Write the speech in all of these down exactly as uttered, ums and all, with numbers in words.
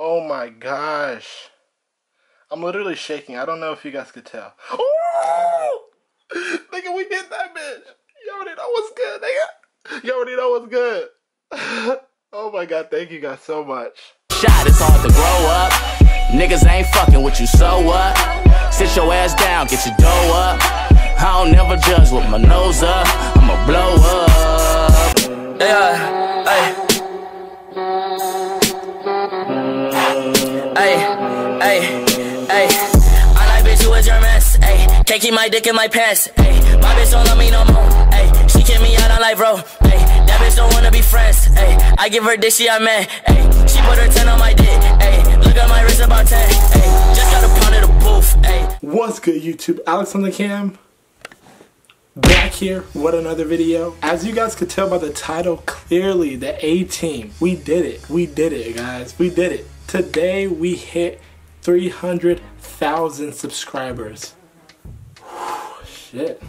Oh my gosh. I'm literally shaking. I don't know if you guys could tell. Oh! Nigga, we did that bitch. You already know what's good, nigga. You already know what's good. Oh my god, thank you guys so much. Shot, it's hard to grow up. Niggas ain't fucking with you, so what? Sit your ass down, get your dough up. I don't never judge with my nose up. I'ma blow up. Yeah, hey. Ay, can't keep my dick in my pants. Ay, my bitch don't love me no more. Ay, she kick me out on life, bro. Ay, that bitch don't wanna be friends. Ay, I give her dick, she a man. Ay, she put her ten on my dick. Ay, look at my wrist about ten. Ay, just got a pound of the booth. Ay. What's good, YouTube? Alex on the cam. Back here with another video. As you guys could tell by the title, clearly the A team. We did it. We did it, guys. We did it. Today we hit three hundred thousand subscribers. Whew, shit.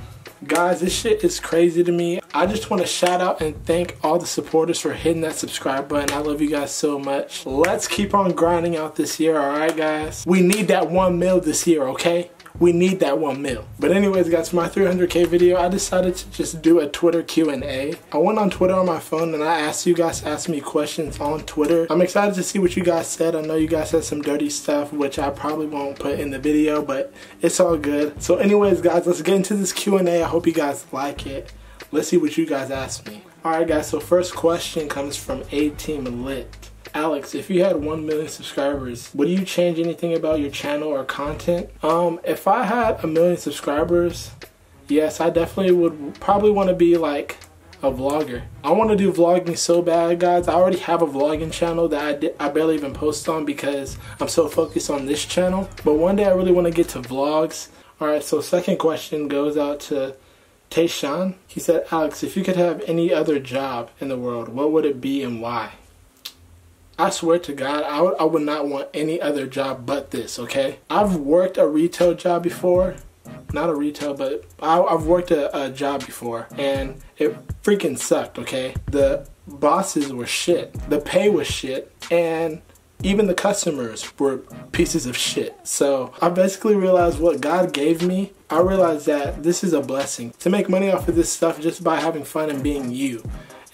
Guys, this shit is crazy to me. I just want to shout out and thank all the supporters for hitting that subscribe button. I love you guys so much. Let's keep on grinding out this year, alright guys? We need that one mil this year, okay? We need that one mil. But anyways, guys, for my three hundred K video, I decided to just do a Twitter Q and A. I went on Twitter on my phone and I asked you guys to ask me questions on Twitter. I'm excited to see what you guys said. I know you guys said some dirty stuff, which I probably won't put in the video, but it's all good. So anyways, guys, let's get into this Q and A. I hope you guys like it. Let's see what you guys asked me. All right, guys, so first question comes from A Team Lit. Alex, if you had one million subscribers, would you change anything about your channel or content? Um, if I had a million subscribers, yes, I definitely would probably want to be like a vlogger. I want to do vlogging so bad, guys. I already have a vlogging channel that I, did, I barely even post on because I'm so focused on this channel. But one day I really want to get to vlogs. Alright, so second question goes out to Tayshawn. He said, Alex, if you could have any other job in the world, what would it be and why? I swear to God, I would, I would not want any other job but this, okay? I've worked a retail job before. Not a retail, but I, I've worked a, a job before. And it freaking sucked, okay? The bosses were shit. The pay was shit. And even the customers were pieces of shit. So I basically realized what God gave me. I realized that this is a blessing. To make money off of this stuff just by having fun and being you.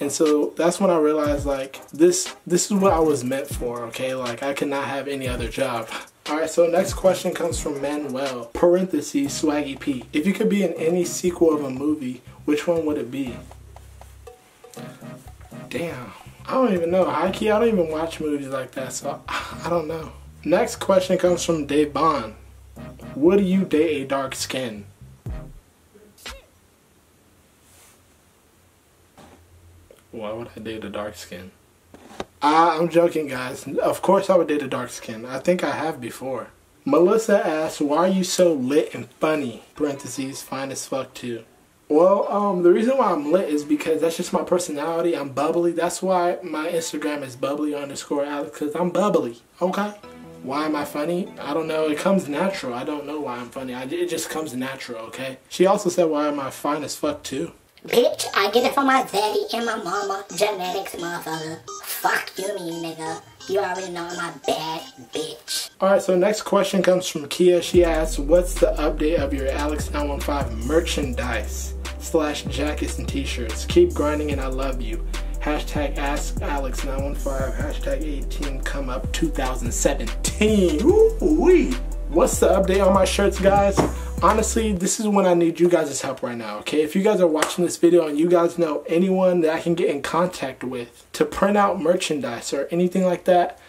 And so that's when I realized, like, this this is what I was meant for, okay? Like, I could not have any other job. All right, so next question comes from Manuel, parentheses, Swaggy P. If you could be in any sequel of a movie, which one would it be? Damn. I don't even know. High-key, I don't even watch movies like that, so I don't know. Next question comes from Dave Bond. Would you date a dark skin? Why would I date a dark skin? Uh, I'm joking, guys. Of course I would date a dark skin. I think I have before. Melissa asks, why are you so lit and funny? Parentheses, fine as fuck too. Well, um, the reason why I'm lit is because that's just my personality. I'm bubbly. That's why my Instagram is bubbly underscore Alex, because I'm bubbly, okay? Why am I funny? I don't know. It comes natural. I don't know why I'm funny. I, it just comes natural, okay? She also said, why am I fine as fuck too? Bitch, I get it from my daddy and my mama. Genetics, motherfucker. Fuck you, me nigga. You already know I'm a bad bitch. Alright, so next question comes from Kia. She asks, what's the update of your Alex nine one five merchandise slash jackets and t-shirts? Keep grinding and I love you. Hashtag ask Alex nine one five. Hashtag eighteen come up two thousand seventeen. Ooh-wee. What's the update on my shirts, guys? Honestly, this is when I need you guys' help right now, okay? If you guys are watching this video and you guys know anyone that I can get in contact with to print out merchandise or anything like that,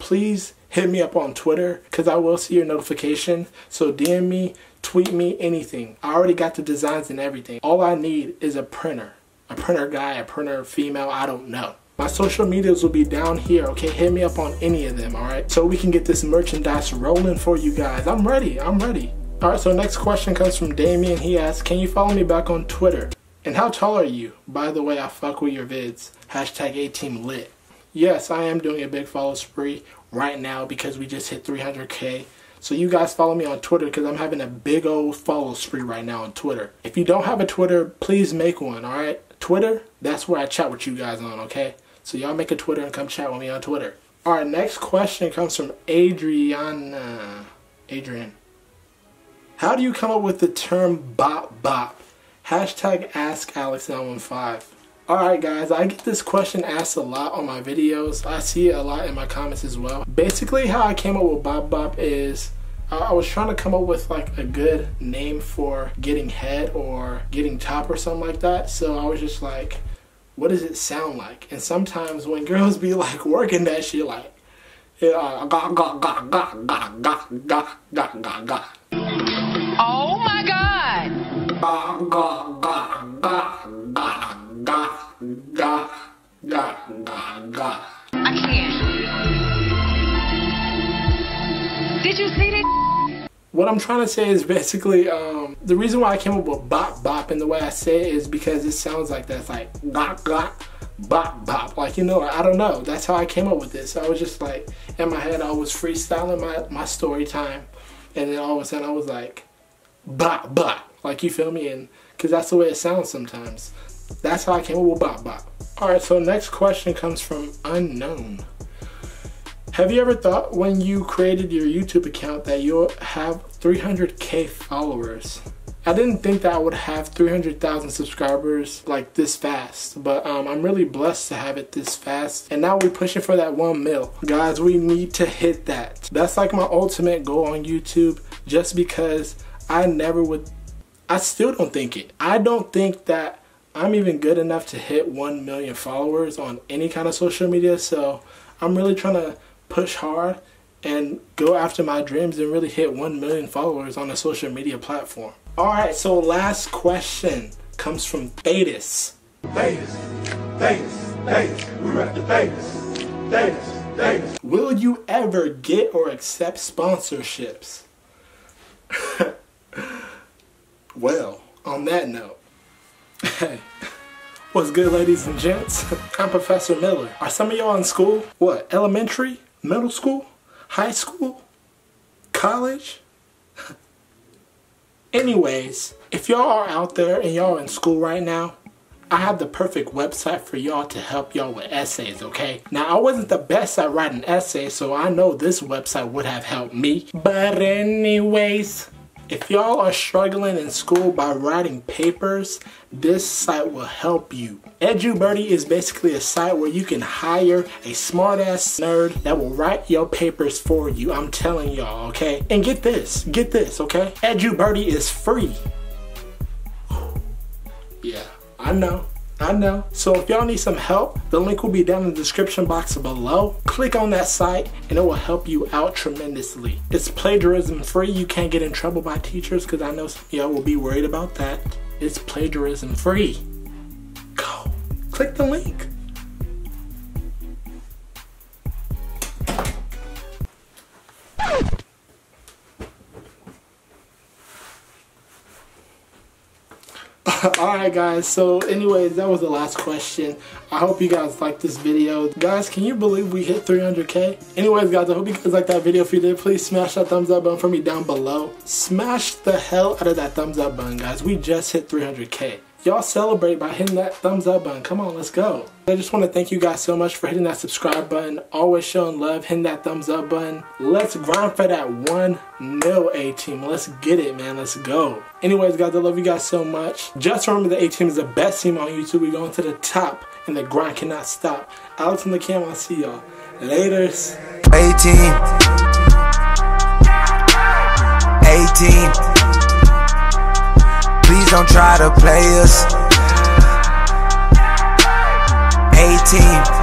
please hit me up on Twitter because I will see your notification. So D M me, tweet me, anything. I already got the designs and everything. All I need is a printer. A printer guy, a printer female, I don't know. My social medias will be down here, okay? Hit me up on any of them, all right? So we can get this merchandise rolling for you guys. I'm ready, I'm ready. All right, so next question comes from Damien. He asks, can you follow me back on Twitter? And how tall are you? By the way, I fuck with your vids. Hashtag A Team Lit. Yes, I am doing a big follow spree right now because we just hit three hundred K. So you guys follow me on Twitter because I'm having a big old follow spree right now on Twitter. If you don't have a Twitter, please make one, all right? Twitter, that's where I chat with you guys on, okay? So y'all make a Twitter and come chat with me on Twitter. All right, next question comes from Adriana. Adrian. How do you come up with the term bop bop? Hashtag ask Alex nine one five. Alright guys, I get this question asked a lot on my videos. I see it a lot in my comments as well. Basically how I came up with bop bop is I was trying to come up with like a good name for getting head or getting top or something like that. So I was just like, what does it sound like? And sometimes when girls be like working that shit like, yeah, ga ga ga ga ga ga ga ga ga ga. Oh my god! Ga ga ga ga ga ga ga ga ga ga. I can't. Did you see that? What I'm trying to say is basically um, the reason why I came up with bop bop and the way I say it is because it sounds like that's like ga ga. Bop bop, like, you know, I don't know, that's how I came up with this. So I was just like, in my head I was freestyling my, my story time, and then all of a sudden I was like bop bop, like, you feel me? And because that's the way it sounds sometimes, that's how I came up with bop bop. Alright, so next question comes from Unknown. Have you ever thought when you created your YouTube account that you'll have three hundred K followers? I didn't think that I would have three hundred thousand subscribers like this fast, but um, I'm really blessed to have it this fast. And now we're pushing for that one mil. Guys, we need to hit that. That's like my ultimate goal on YouTube, just because I never would, I still don't think it. I don't think that I'm even good enough to hit one million followers on any kind of social media. So I'm really trying to push hard and go after my dreams and really hit one million followers on a social media platform. Alright, so last question comes from Thetis. Thetis, Thetis, Thetis, we rep the Thetis, Thetis, Thetis. Will you ever get or accept sponsorships? Well, on that note, hey, what's good, ladies and gents? I'm Professor Miller. Are some of y'all in school? What, elementary, middle school, high school, college? Anyways, if y'all are out there and y'all in school right now, I have the perfect website for y'all to help y'all with essays, okay? Now, I wasn't the best at writing essays, so I know this website would have helped me. But anyways, if y'all are struggling in school by writing papers, this site will help you. EduBirdie is basically a site where you can hire a smart-ass nerd that will write your papers for you. I'm telling y'all, okay? And get this, get this, okay? EduBirdie is free. Yeah, I know, I know. So if y'all need some help, the link will be down in the description box below. Click on that site and it will help you out tremendously. It's plagiarism free. You can't get in trouble by teachers, because I know some of y'all will be worried about that. It's plagiarism free. Go. Click the link. Alright guys, so anyways, that was the last question. I hope you guys liked this video. Guys, can you believe we hit three hundred K? Anyways guys, I hope you guys liked that video. If you did, please smash that thumbs up button for me down below. Smash the hell out of that thumbs up button, guys. We just hit three hundred K. Y'all celebrate by hitting that thumbs up button. Come on, let's go. I just want to thank you guys so much for hitting that subscribe button, always showing love, hitting that thumbs up button. Let's grind for that one mil, A-Team. Let's get it, man. Let's go. Anyways, guys, I love you guys so much. Just remember, the A-Team is the best team on YouTube. We're going to the top, and the grind cannot stop. Alex and the camera, I'll see y'all. Laters. A-Team. A-Team. Please don't try to play us. A-Team.